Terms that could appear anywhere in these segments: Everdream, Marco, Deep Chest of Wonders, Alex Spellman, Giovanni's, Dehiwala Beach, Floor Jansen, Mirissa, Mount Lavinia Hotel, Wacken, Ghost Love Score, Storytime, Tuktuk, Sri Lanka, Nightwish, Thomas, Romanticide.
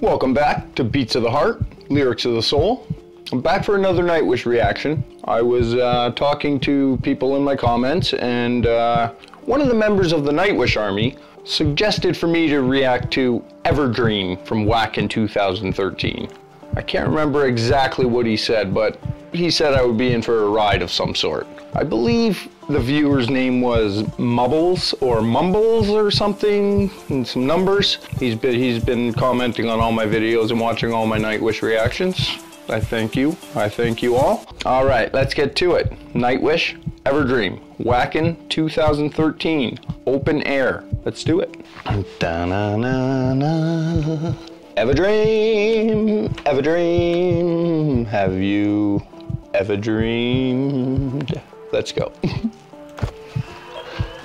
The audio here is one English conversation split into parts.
Welcome back to Beats of the Heart, Lyrics of the Soul. I'm back for another Nightwish reaction. I was talking to people in my comments, and one of the members of the Nightwish army suggested for me to react to Everdream from Wacken 2013. I can't remember exactly what he said, but he said I would be in for a ride of some sort. I believe the viewer's name was Mumbles or something, and some numbers. He's been commenting on all my videos and watching all my Nightwish reactions. I thank you all. All right, let's get to it. Nightwish, Everdream, Wacken 2013, open air. Let's do it. Da-na-na-na. Everdream, Everdream, have you ever dreamed? Let's go.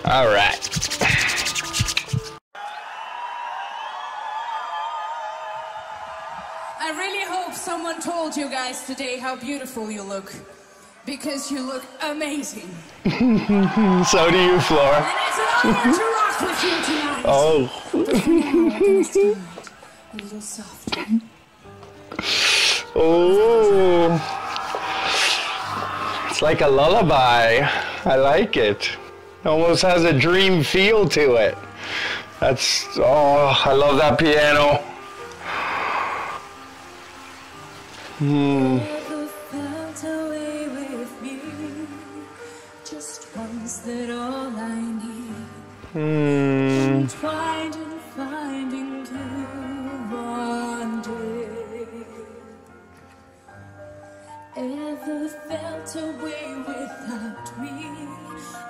All right. I really hope someone told you guys today how beautiful you look, because you look amazing. So do you, Floor. And it's an honor to rock with you tonight. Oh. A little soft. Oh. It's like a lullaby. I like it. It almost has a dream feel to it. That's, oh, I love that piano. Ever felt away without me?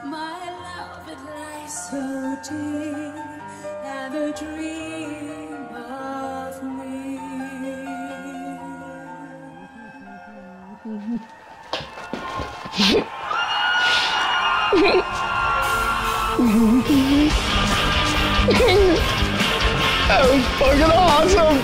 My love, it lies so deep. Have a dream of me. That was fucking awesome!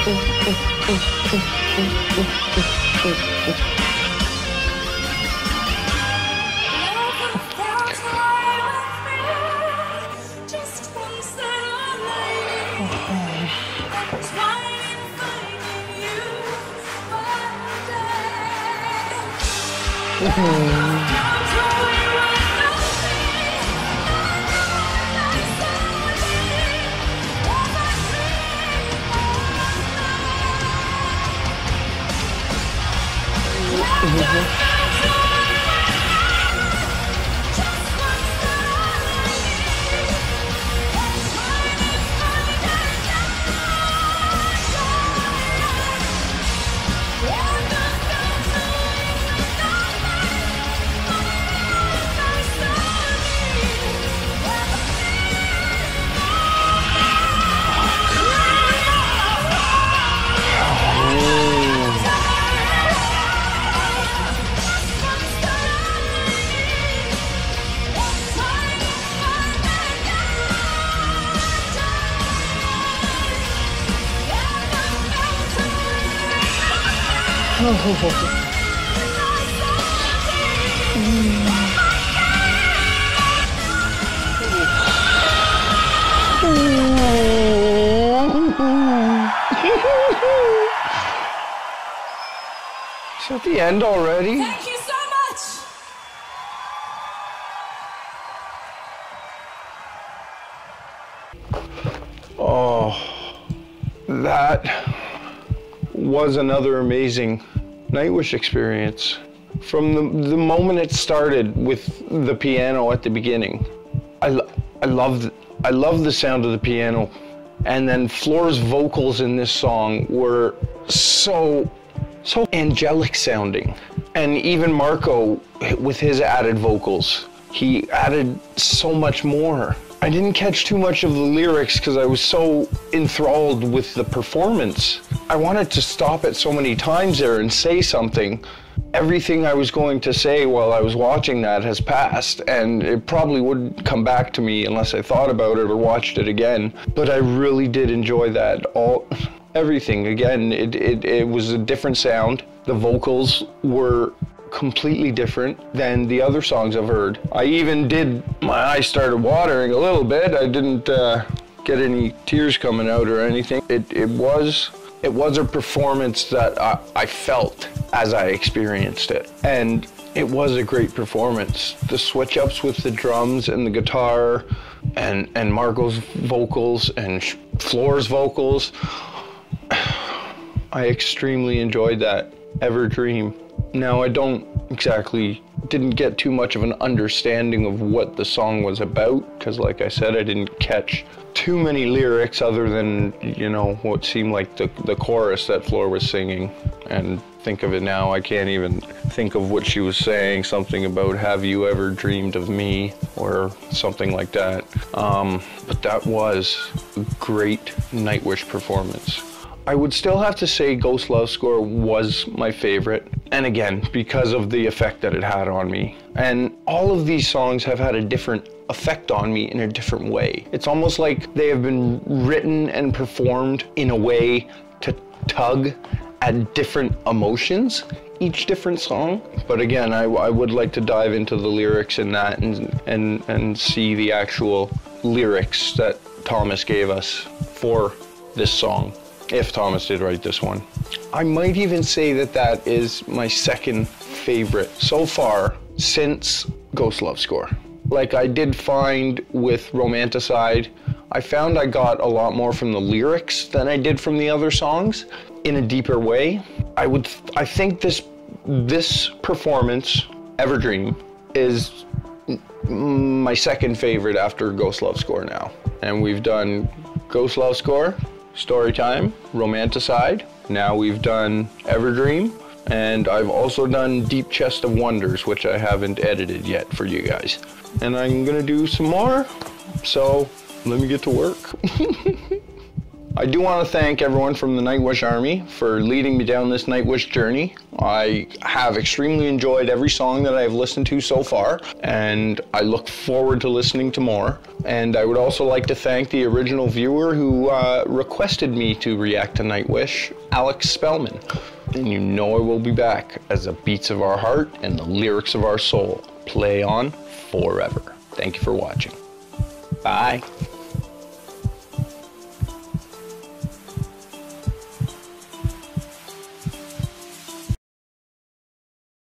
Is it the end already? Thank you so much. Oh, that was another amazing Nightwish experience. From the moment it started with the piano at the beginning, I loved the sound of the piano, and then Floor's vocals in this song were so angelic sounding, and even Marco with his added vocals, he added so much more. I didn't catch too much of the lyrics because I was so enthralled with the performance. I wanted to stop it so many times there and say something. Everything I was going to say while I was watching that has passed, and it probably wouldn't come back to me unless I thought about it or watched it again. But I really did enjoy that. Everything. Again, it was a different sound. The vocals were completely different than the other songs I've heard. I even did, my eyes started watering a little bit. I didn't get any tears coming out or anything. It was a performance that I felt as I experienced it. And it was a great performance. The switch-ups with the drums and the guitar and Marco's vocals and Floor's vocals. I extremely enjoyed that Everdream. Now, I didn't get too much of an understanding of what the song was about, because like I said, I didn't catch too many lyrics other than, you know, what seemed like the chorus that Floor was singing. And think of it now, I can't even think of what she was saying, something about have you ever dreamed of me or something like that. But that was a great Nightwish performance. I would still have to say Ghost Love Score was my favorite, and again, because of the effect that it had on me. And all of these songs have had a different effect on me in a different way. It's almost like they have been written and performed in a way to tug at different emotions, each different song. But again, I would like to dive into the lyrics in that and see the actual lyrics that Thomas gave us for this song. If Thomas did write this one. I might even say that is my second favorite so far since Ghost Love Score. Like I did find with Romanticide, I found I got a lot more from the lyrics than I did from the other songs in a deeper way. I think this performance, Everdream, is my second favorite after Ghost Love Score now. And we've done Ghost Love Score, Storytime, Romanticide, now we've done Everdream, and I've also done Deep Chest of Wonders, which I haven't edited yet for you guys. And I'm gonna do some more, so let me get to work. I do want to thank everyone from the Nightwish Army for leading me down this Nightwish journey. I have extremely enjoyed every song that I have listened to so far, and I look forward to listening to more. And I would also like to thank the original viewer who requested me to react to Nightwish, Alex Spellman. And you know I will be back as the beats of our heart and the lyrics of our soul play on forever. Thank you for watching. Bye.